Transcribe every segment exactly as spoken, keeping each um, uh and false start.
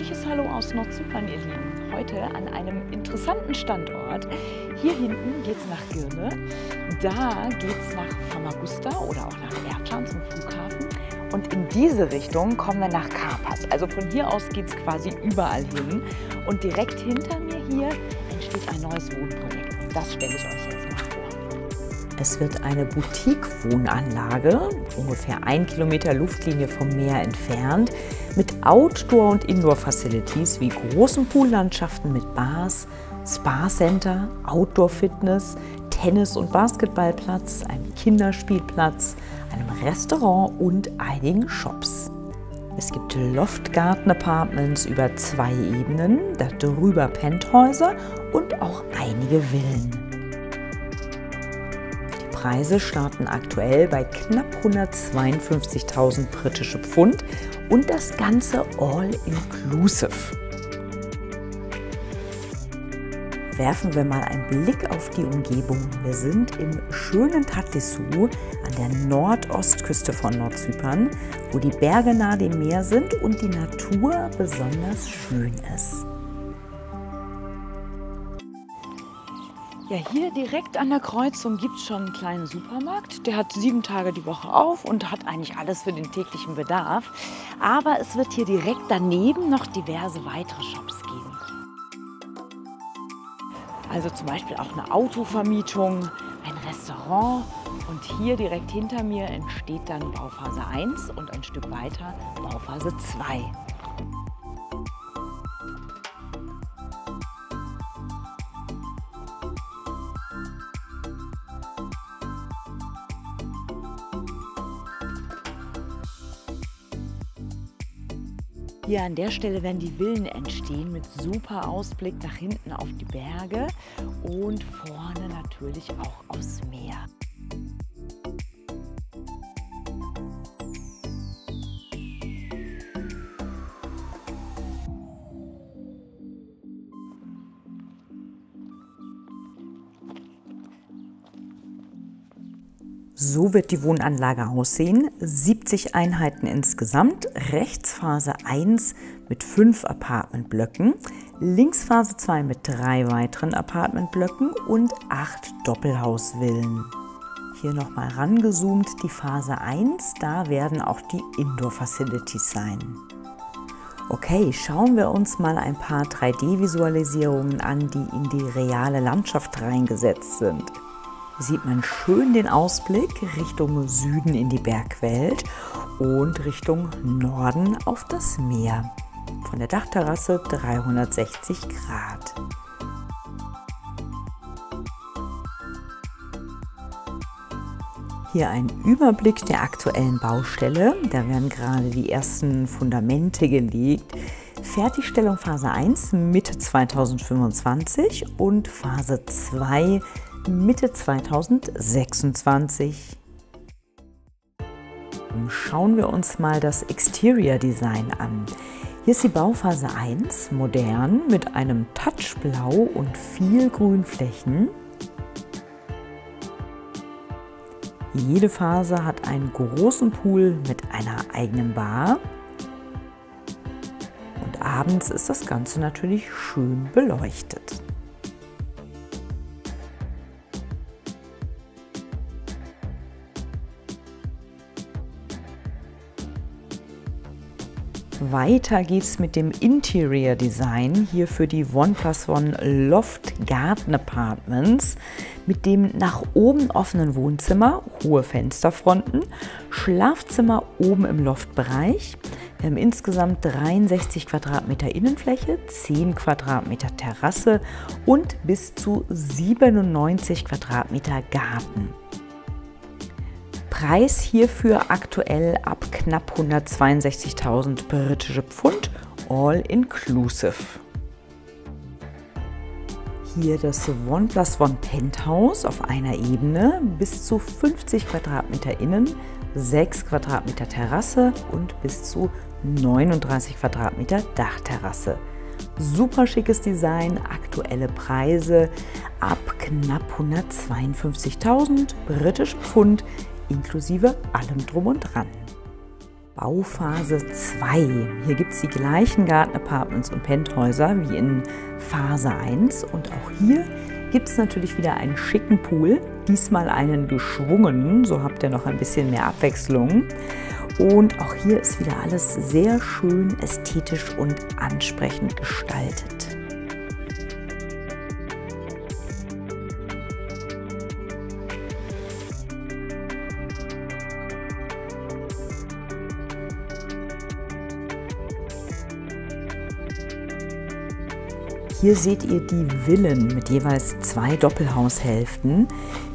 fröhliches Hallo aus Nordzypern, ihr Lieben. Heute an einem interessanten Standort. Hier hinten geht es nach Girne, da geht es nach Famagusta oder auch nach Ercan zum Flughafen. Und in diese Richtung kommen wir nach Karpaz. Also von hier aus geht es quasi überall hin. Und direkt hinter mir hier entsteht ein neues Wohnprojekt. Das stelle ich euch jetzt mal vor. Es wird eine Boutique-Wohnanlage, ungefähr ein Kilometer Luftlinie vom Meer entfernt, mit Outdoor- und Indoor-Facilities wie großen Poollandschaften mit Bars, Spa-Center, Outdoor-Fitness, Tennis- und Basketballplatz, einem Kinderspielplatz, einem Restaurant und einigen Shops. Es gibt Loftgarten-Apartments über zwei Ebenen, darüber Penthäuser und auch einige Villen. Die Preise starten aktuell bei knapp hundertzweiundfünfzigtausend britische Pfund und das Ganze all-inclusive. Werfen wir mal einen Blick auf die Umgebung. Wir sind im schönen Tatisou an der Nordostküste von Nordzypern, wo die Berge nahe dem Meer sind und die Natur besonders schön ist. Ja, hier direkt an der Kreuzung gibt es schon einen kleinen Supermarkt. Der hat sieben Tage die Woche auf und hat eigentlich alles für den täglichen Bedarf. Aber es wird hier direkt daneben noch diverse weitere Shops geben. Also zum Beispiel auch eine Autovermietung, ein Restaurant und hier direkt hinter mir entsteht dann Bauphase eins und ein Stück weiter Bauphase zwei. Hier an der Stelle werden die Villen entstehen mit super Ausblick nach hinten auf die Berge und vorne natürlich auch aufs Meer. So wird die Wohnanlage aussehen, siebzig Einheiten insgesamt, rechts Phase eins mit fünf Apartmentblöcken, links Phase zwei mit drei weiteren Apartmentblöcken und acht Doppelhausvillen. Hier nochmal rangezoomt die Phase eins, da werden auch die Indoor-Facilities sein. Okay, schauen wir uns mal ein paar drei D-Visualisierungen an, die in die reale Landschaft reingesetzt sind. Sieht man schön den Ausblick Richtung Süden in die Bergwelt und Richtung Norden auf das Meer. Von der Dachterrasse dreihundertsechzig Grad. Hier ein Überblick der aktuellen Baustelle. Da werden gerade die ersten Fundamente gelegt. Fertigstellung Phase eins Mitte zweitausendfünfundzwanzig und Phase zwei Mitte zweitausendsechsundzwanzig. Schauen wir uns mal das Exterior Design an. Hier ist die Bauphase eins, modern, mit einem Touchblau und viel Grünflächen. Jede Phase hat einen großen Pool mit einer eigenen Bar. Und abends ist das Ganze natürlich schön beleuchtet. Weiter geht's mit dem Interior Design hier für die One Plus One Loft Garden Apartments mit dem nach oben offenen Wohnzimmer, hohe Fensterfronten, Schlafzimmer oben im Loftbereich. Wir haben insgesamt dreiundsechzig Quadratmeter Innenfläche, zehn Quadratmeter Terrasse und bis zu siebenundneunzig Quadratmeter Garten. Preis hierfür aktuell ab knapp hundertzweiundsechzigtausend britische Pfund, all inclusive. Hier das One Plus One Penthouse auf einer Ebene, bis zu fünfzig Quadratmeter innen, sechs Quadratmeter Terrasse und bis zu neununddreißig Quadratmeter Dachterrasse. Super schickes Design, aktuelle Preise ab knapp hundertzweiundfünfzigtausend britische Pfund, inklusive allem Drum und Dran. Bauphase zwei. Hier gibt es die gleichen Gartenapartments und Penthäuser wie in Phase eins. Und auch hier gibt es natürlich wieder einen schicken Pool. Diesmal einen geschwungenen, so habt ihr noch ein bisschen mehr Abwechslung. Und auch hier ist wieder alles sehr schön ästhetisch und ansprechend gestaltet. Hier seht ihr die Villen mit jeweils zwei Doppelhaushälften.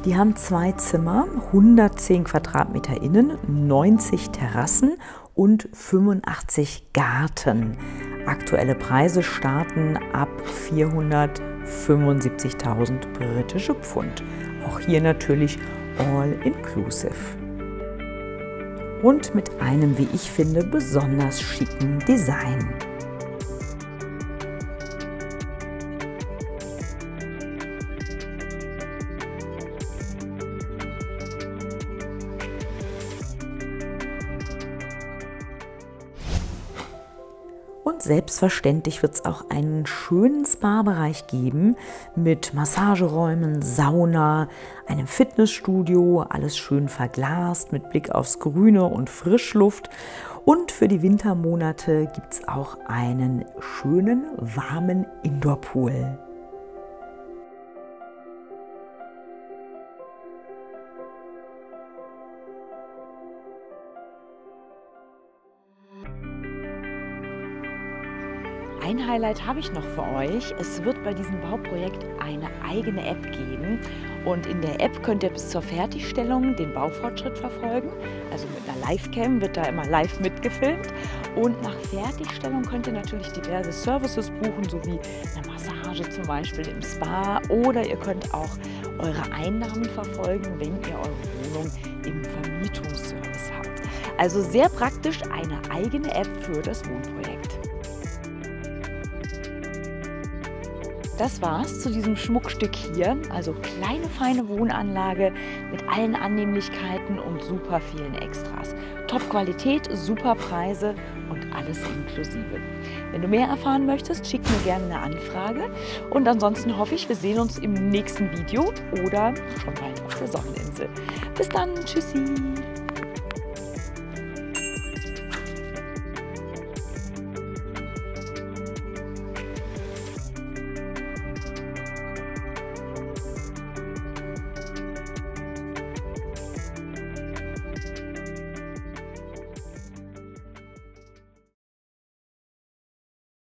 Die haben zwei Zimmer, hundertzehn Quadratmeter innen, neunzig Terrassen und fünfundachtzig Garten. Aktuelle Preise starten ab vierhundertfünfundsiebzigtausend britische Pfund. Auch hier natürlich all inclusive. Und mit einem, wie ich finde, besonders schicken Design. Und selbstverständlich wird es auch einen schönen Spa-Bereich geben mit Massageräumen, Sauna, einem Fitnessstudio, alles schön verglast mit Blick aufs Grüne und Frischluft. Und für die Wintermonate gibt es auch einen schönen, warmen Indoor-Pool. Ein Highlight habe ich noch für euch. Es wird bei diesem Bauprojekt eine eigene App geben. Und in der App könnt ihr bis zur Fertigstellung den Baufortschritt verfolgen. Also mit einer Livecam wird da immer live mitgefilmt. Und nach Fertigstellung könnt ihr natürlich diverse Services buchen, so wie eine Massage zum Beispiel im Spa. Oder ihr könnt auch eure Einnahmen verfolgen, wenn ihr eure Wohnung im Vermietungsservice habt. Also sehr praktisch eine eigene App für das Wohnprojekt. Das war's zu diesem Schmuckstück hier, also kleine feine Wohnanlage mit allen Annehmlichkeiten und super vielen Extras. Top-Qualität, super Preise und alles inklusive. Wenn du mehr erfahren möchtest, schick mir gerne eine Anfrage und ansonsten hoffe ich, wir sehen uns im nächsten Video oder schon bald auf der Sonneninsel. Bis dann, tschüssi!